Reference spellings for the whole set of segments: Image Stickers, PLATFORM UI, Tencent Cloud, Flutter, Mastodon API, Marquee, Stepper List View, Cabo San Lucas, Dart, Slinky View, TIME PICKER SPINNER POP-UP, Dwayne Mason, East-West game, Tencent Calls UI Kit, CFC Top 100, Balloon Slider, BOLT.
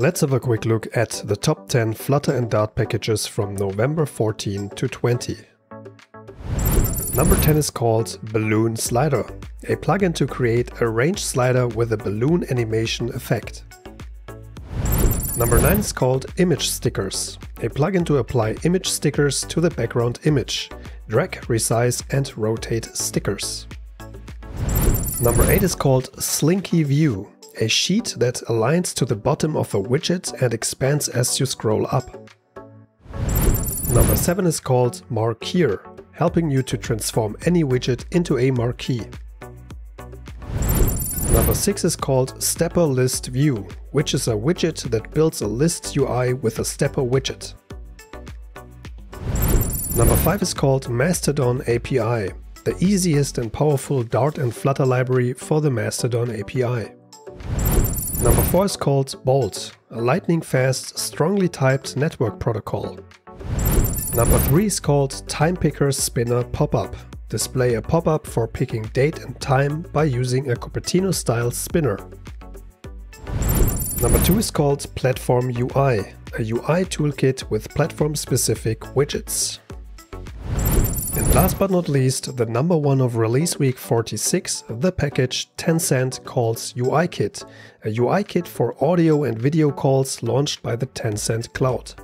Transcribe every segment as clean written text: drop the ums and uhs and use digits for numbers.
Let's have a quick look at the top 10 Flutter and Dart packages from November 14 to 20. Number 10 is called Balloon Slider, a plugin to create a range slider with a balloon animation effect. Number 9 is called Image Stickers, a plugin to apply image stickers to the background image, drag, resize and rotate stickers. Number 8 is called Slinky View, a sheet that aligns to the bottom of a widget and expands as you scroll up. Number 7 is called Marquee, helping you to transform any widget into a marquee. Number 6 is called Stepper List View, which is a widget that builds a list UI with a stepper widget. Number 5 is called Mastodon API, the easiest and powerful Dart and Flutter library for the Mastodon API. Number 4 is called BOLT, a lightning-fast, strongly typed network protocol. Number 3 is called TIME PICKER SPINNER POP-UP. Display a pop-up for picking date and time by using a Cupertino-style spinner. Number 2 is called PLATFORM UI, a UI toolkit with platform-specific widgets. And last but not least, the number one of release week 46, the package Tencent Calls UI Kit, a UI kit for audio and video calls launched by the Tencent Cloud.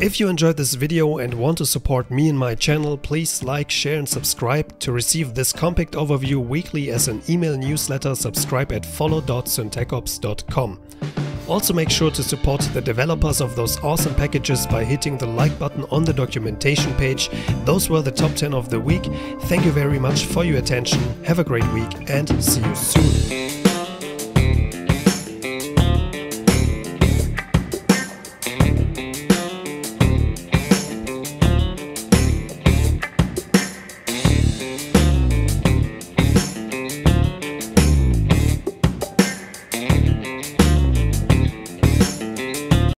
If you enjoyed this video and want to support me and my channel, please like, share and subscribe. To receive this compact overview weekly as an email newsletter, subscribe at follow.syntechops.com. Also make sure to support the developers of those awesome packages by hitting the like button on the documentation page. Those were the top 10 of the week. Thank you very much for your attention. Have a great week and see you soon.